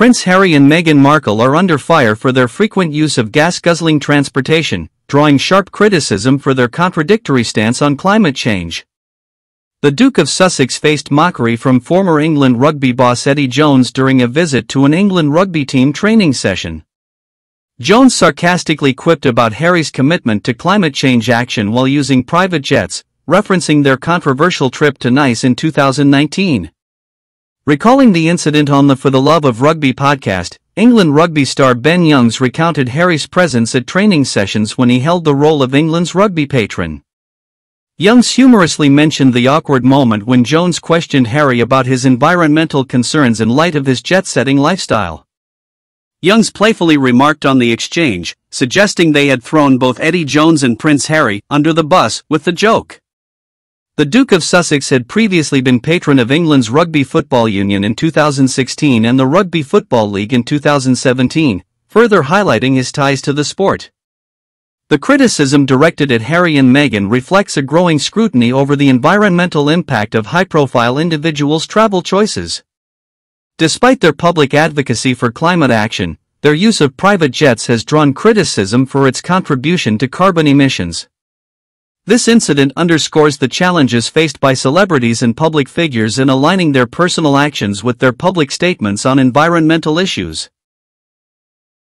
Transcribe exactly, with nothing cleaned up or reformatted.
Prince Harry and Meghan Markle are under fire for their frequent use of gas-guzzling transportation, drawing sharp criticism for their contradictory stance on climate change. The Duke of Sussex faced mockery from former England rugby boss Eddie Jones during a visit to an England rugby team training session. Jones sarcastically quipped about Harry's commitment to climate change action while using private jets, referencing their controversial trip to Nice in two thousand nineteen. Recalling the incident on the For the Love of Rugby podcast, England rugby star Ben Youngs recounted Harry's presence at training sessions when he held the role of England's rugby patron. Youngs humorously mentioned the awkward moment when Jones questioned Harry about his environmental concerns in light of his jet-setting lifestyle. Youngs playfully remarked on the exchange, suggesting they had thrown both Eddie Jones and Prince Harry under the bus with the joke. The Duke of Sussex had previously been patron of England's Rugby Football Union in two thousand sixteen and the Rugby Football League in two thousand seventeen, further highlighting his ties to the sport. The criticism directed at Harry and Meghan reflects a growing scrutiny over the environmental impact of high-profile individuals' travel choices. Despite their public advocacy for climate action, their use of private jets has drawn criticism for its contribution to carbon emissions. This incident underscores the challenges faced by celebrities and public figures in aligning their personal actions with their public statements on environmental issues.